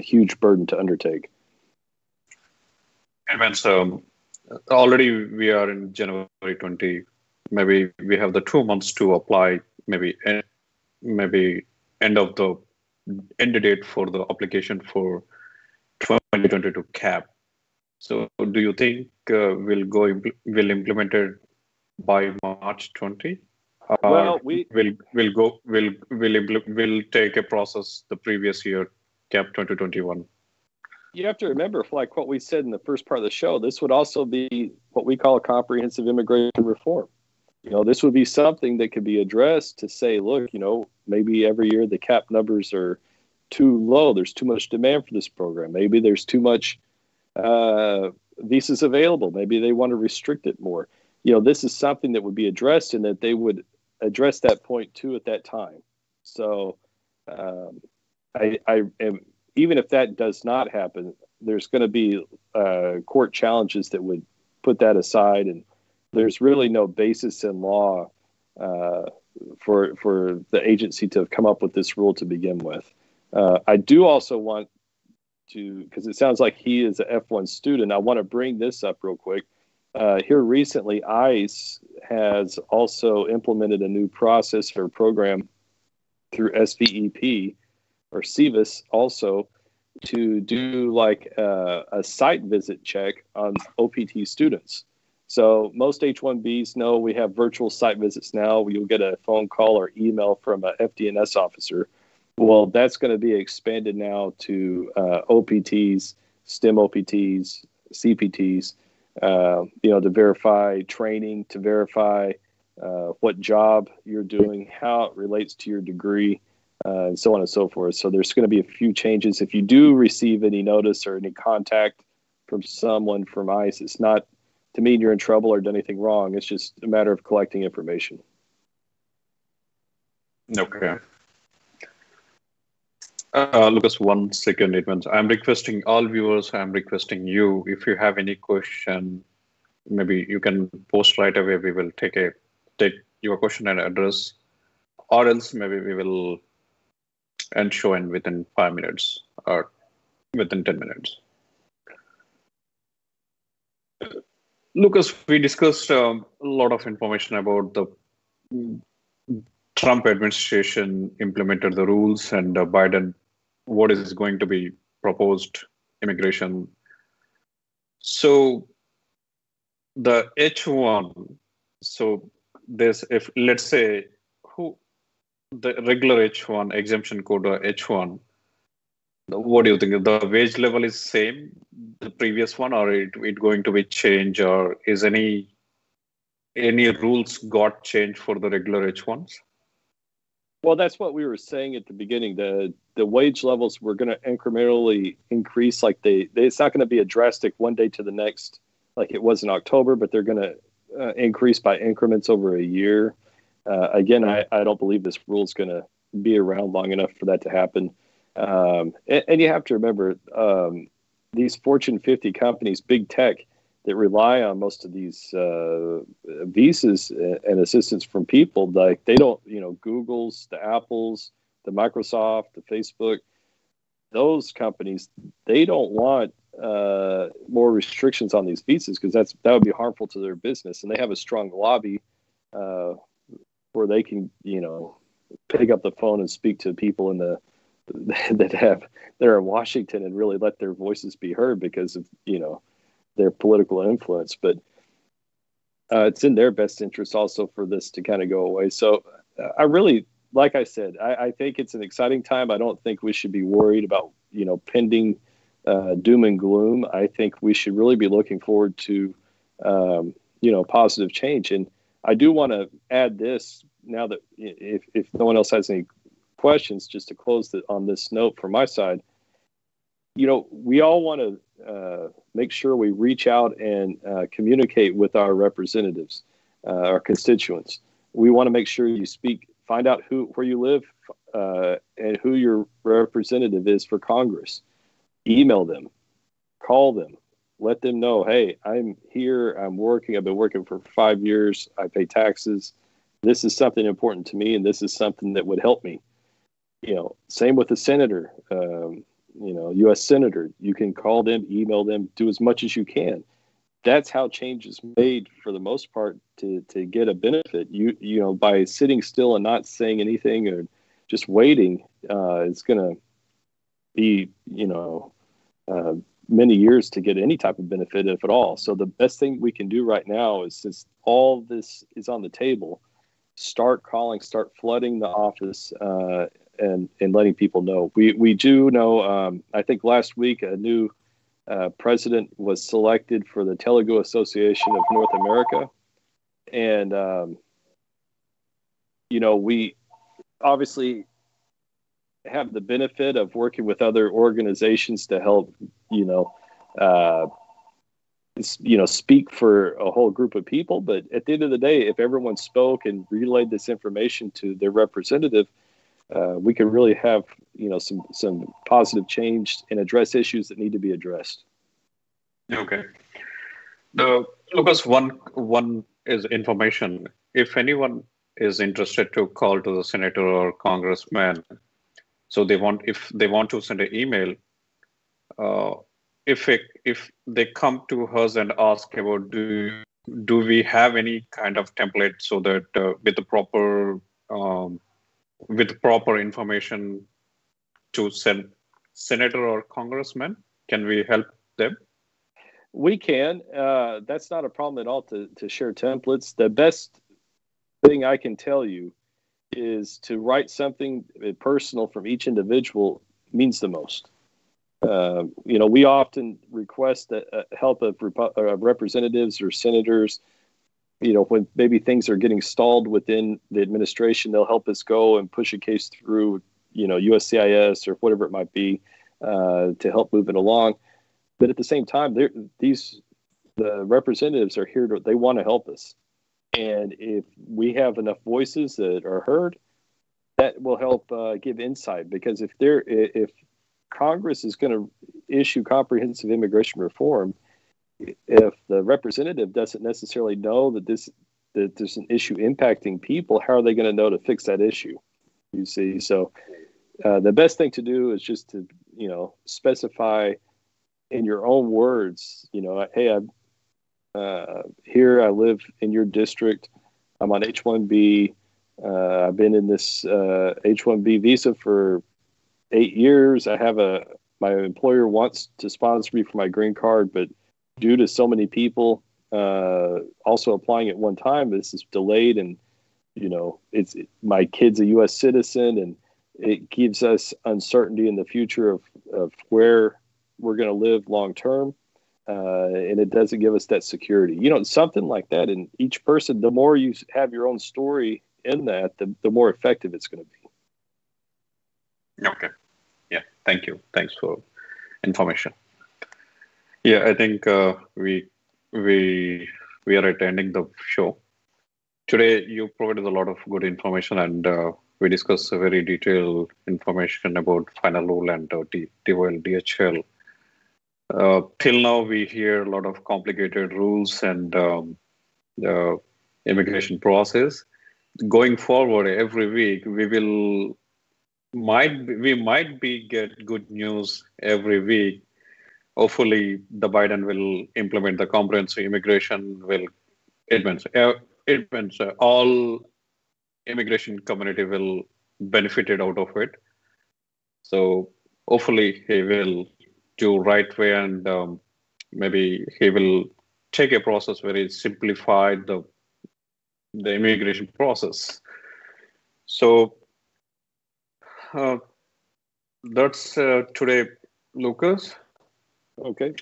huge burden to undertake. And so already we are in January 20. Maybe we have the 2 months to apply. Maybe end date for the application for 2022 CAP. So do you think we'll implement it by March 20? Well, we'll take a process the previous year CAP 2021. You have to remember, like what we said in the first part of the show, this would also be what we call comprehensive immigration reform. You know, this would be something that could be addressed to say, look, you know, maybe every year the cap numbers are too low. There's too much demand for this program. Maybe there's too much visas available. Maybe they want to restrict it more. You know, this is something that would be addressed and that they would address that point too at that time. So I am. Even if that does not happen, there's going to be court challenges that would put that aside, and there's really no basis in law for the agency to have come up with this rule to begin with. I do also want to, because it sounds like he is an F1 student, I want to bring this up real quick. Here recently, ICE has also implemented a new process or program through SVEP or SEVIS also to do like a site visit check on OPT students. So most H-1Bs know we have virtual site visits now. You'll get a phone call or email from a FDNS officer. Well, that's going to be expanded now to OPTs, STEM OPTs, CPTs, to verify training, to verify what job you're doing, how it relates to your degree, and so on and so forth. So there's going to be a few changes. If you do receive any notice or any contact from someone from ICE, it's not to mean you're in trouble or done anything wrong. It's just a matter of collecting information. Okay. Lucas, 1 second, Edmonds. I'm requesting you, if you have any question, maybe you can post right away. We will take your question and address, or else maybe we will end show in within 5 minutes or within 10 minutes. Lucas, we discussed a lot of information about the Trump administration implemented the rules and Biden, what is going to be proposed immigration. So the H1, so this, if let's say who the regular H1 exemption code or H1, what do you think? The wage level is same, the previous one, or it going to be changed, or is any rules got changed for the regular H1s? Well, that's what we were saying at the beginning. The wage levels were going to incrementally increase. Like it's not going to be a drastic one day to the next, like it was in October, but they're going to increase by increments over a year. Again, I don't believe this rule is going to be around long enough for that to happen. And you have to remember, these Fortune 50 companies, big tech, that rely on most of these visas and assistance from people, like they don't, Google's, the Apples, the Microsoft, the Facebook, those companies, they don't want more restrictions on these visas because that would be harmful to their business. And they have a strong lobby where they can, pick up the phone and speak to people in the that are in Washington and really let their voices be heard because of, their political influence, but it's in their best interest also for this to kind of go away. So I really, like I said, I think it's an exciting time. I don't think we should be worried about, pending doom and gloom. I think we should really be looking forward to, positive change. And I do want to add this now that if no one else has any questions, just to close on this note from my side, we all want to, make sure we reach out and communicate with our representatives, our constituents. We want to make sure you speak, find out where you live and who your representative is for Congress. Email them, call them, let them know, hey, I'm here, I'm working, I've been working for 5 years, I pay taxes. This is something important to me, and this is something that would help me. Same with the senator. U.S. Senator, you can call them, email them, do as much as you can. That's how change is made for the most part to get a benefit. By sitting still and not saying anything or just waiting, it's going to be, many years to get any type of benefit, if at all. So the best thing we can do right now is, since all this is on the table, start calling, start flooding the office, and letting people know. We do know, I think last week a new president was selected for the Telugu Association of North America. And, we obviously have the benefit of working with other organizations to help, speak for a whole group of people. But at the end of the day, if everyone spoke and relayed this information to their representative, we can really have, some positive change and address issues that need to be addressed. Okay. Lucas, one is information. If anyone is interested to call to the senator or congressman, so if they want to send an email, if they come to us and ask about do we have any kind of template so that with proper information to send senator or congressman, can we help them? We can. That's not a problem at all to share templates. The best thing I can tell you is to write something personal from each individual means the most. We often request the help of representatives or senators. When maybe things are getting stalled within the administration, they'll help us go and push a case through, USCIS or whatever it might be, to help move it along. But at the same time, the representatives are here. They want to help us. And if we have enough voices that are heard, that will help give insight. Because if Congress is going to issue comprehensive immigration reform, if the representative doesn't necessarily know that there's an issue impacting people, how are they going to know to fix that issue? You see, so the best thing to do is just to specify in your own words. Hey, I'm here. I live in your district. I'm on H-1B. I've been in this H-1B visa for 8 years. I have my employer wants to sponsor me for my green card, but due to so many people also applying at one time, this is delayed, and my kid's a U.S. citizen, and it gives us uncertainty in the future of where we're going to live long term, and it doesn't give us that security. Something like that. And each person, the more you have your own story in that, the more effective it's going to be. Okay. Yeah. Thank you. Thanks for information. Yeah, I think we are attending the show. Today, you provided a lot of good information, and we discussed a very detailed information about final rule and DOL, DHL. Till now, we hear a lot of complicated rules and the immigration process. Going forward, every week we might get good news every week. Hopefully, the Biden will implement the comprehensive immigration will advance. It means all immigration community will benefit out of it. So hopefully he will do right way, and maybe he will take a process where he simplified the immigration process. So that's today, Lucas. Okay.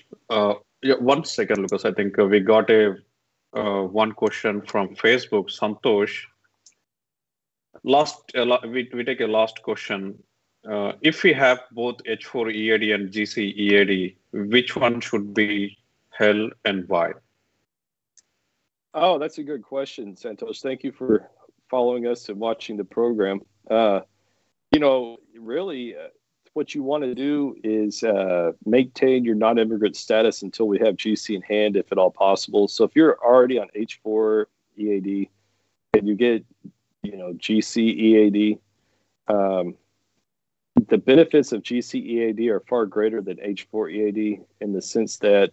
One second, Lucas. I think we got one question from Facebook, Santosh. We take a last question. If we have both H4 EAD and GC EAD, which one should be held and why? Oh, that's a good question, Santosh. Thank you for following us and watching the program. Really, what you want to do is maintain your non-immigrant status until we have GC in hand, if at all possible. So if you're already on H4 EAD and you get, GC EAD, the benefits of GC EAD are far greater than H4 EAD in the sense that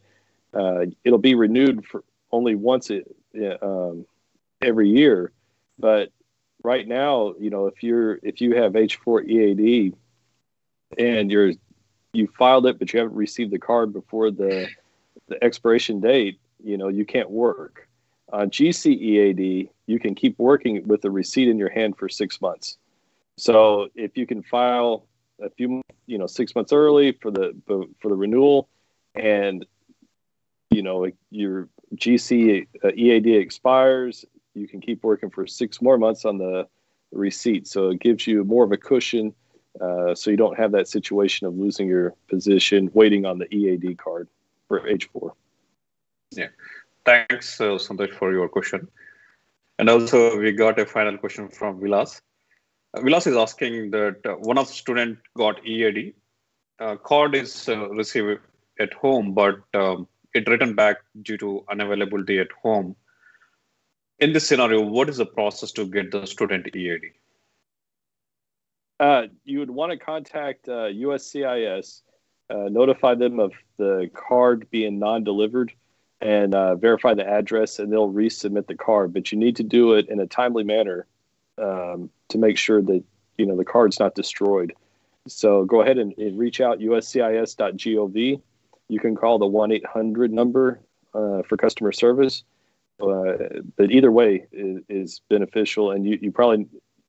it'll be renewed for only once every year. But right now, if you have H4 EAD, and you filed it, but you haven't received the card before the expiration date, you can't work. On GCEAD, you can keep working with the receipt in your hand for 6 months. So if you can file 6 months early for the renewal, and your GCEAD expires, you can keep working for 6 more months on the receipt. So it gives you more of a cushion. So you don't have that situation of losing your position, waiting on the EAD card for H4. Yeah. Thanks, Santosh, for your question. And also, we got a final question from Vilas. Vilas is asking that one of the students got EAD. Card is received at home, but it returned back due to unavailability at home. In this scenario, what is the process to get the student EAD? You would want to contact USCIS notify them of the card being non-delivered, and verify the address, and they'll resubmit the card. But you need to do it in a timely manner to make sure that, you know, the card's not destroyed. So go ahead and reach out, uscis.gov. You can call the 1-800 number for customer service. But either way is beneficial. And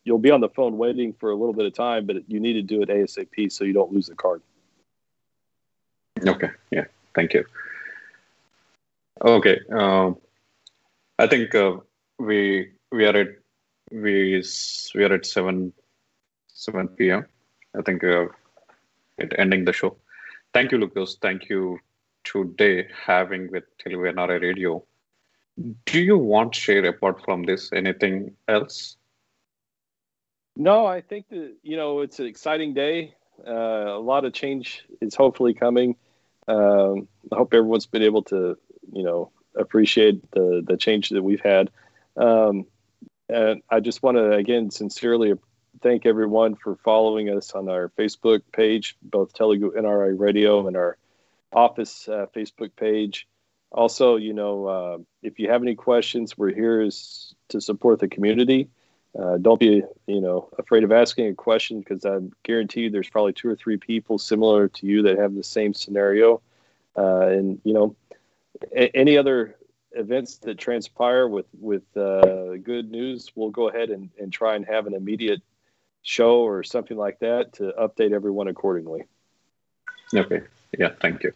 you'll be on the phone waiting for a little bit of time, but you need to do it ASAP so you don't lose the card. Okay. Yeah. Thank you. Okay. I think we are at 7 p.m. I think it ending the show. Thank you, Lucas. Thank you today having with Telugu NRI Radio. Do you want to share apart from this anything else? No, I think that, you know, it's an exciting day. A lot of change is hopefully coming. I hope everyone's been able to, you know, appreciate the change that we've had. And I just want to, again, sincerely thank everyone for following us on our Facebook page, both Telugu NRI Radio and our office Facebook page. Also, you know, if you have any questions, we're here is to support the community. Don't be, you know, afraid of asking a question, because I guarantee you there's probably 2 or 3 people similar to you that have the same scenario. And, you know, any other events that transpire with good news, we'll go ahead and try and have an immediate show or something like that to update everyone accordingly. Okay. Yeah, thank you.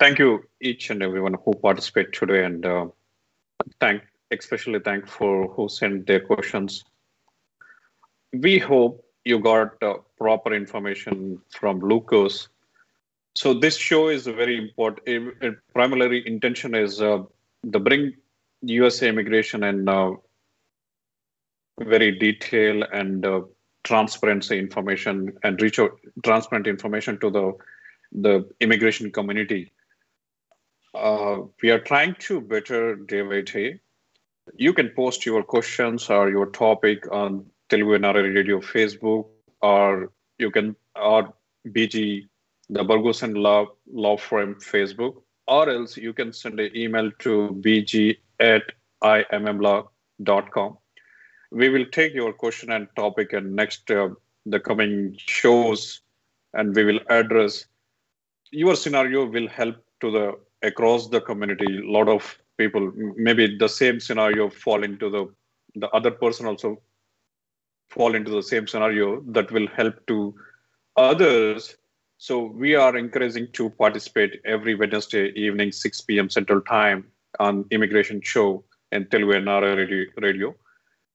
Thank you each and everyone who participated today, and especially thankful who sent their questions. We hope you got proper information from Lucas. So this show is very important. It primary intention is to bring USA immigration and very detailed and transparency information and reach out transparent information to the immigration community. We are trying to better day by day. You can post your questions or your topic on Telugu NRI Radio Facebook, or you can BG, the Bargosan Law Firm Facebook, or else you can send an email to bg@immlaw.com. We will take your question and topic and next the coming shows, and we will address your scenario. Will help to the across the community, a lot of people, maybe the same scenario fall into the other person also fall into the same scenario, that will help to others. So we are encouraging to participate every Wednesday evening, 6 p.m. Central Time on Immigration Show and Telugu NRI Radio.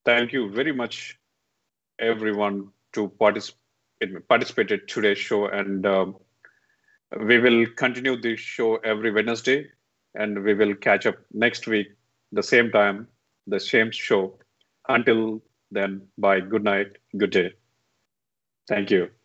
Thank you very much, everyone, to participate in today's show. And we will continue this show every Wednesday, and we will catch up next week, the same time, the same show. Until then, bye. Good night. Good day. Thank you.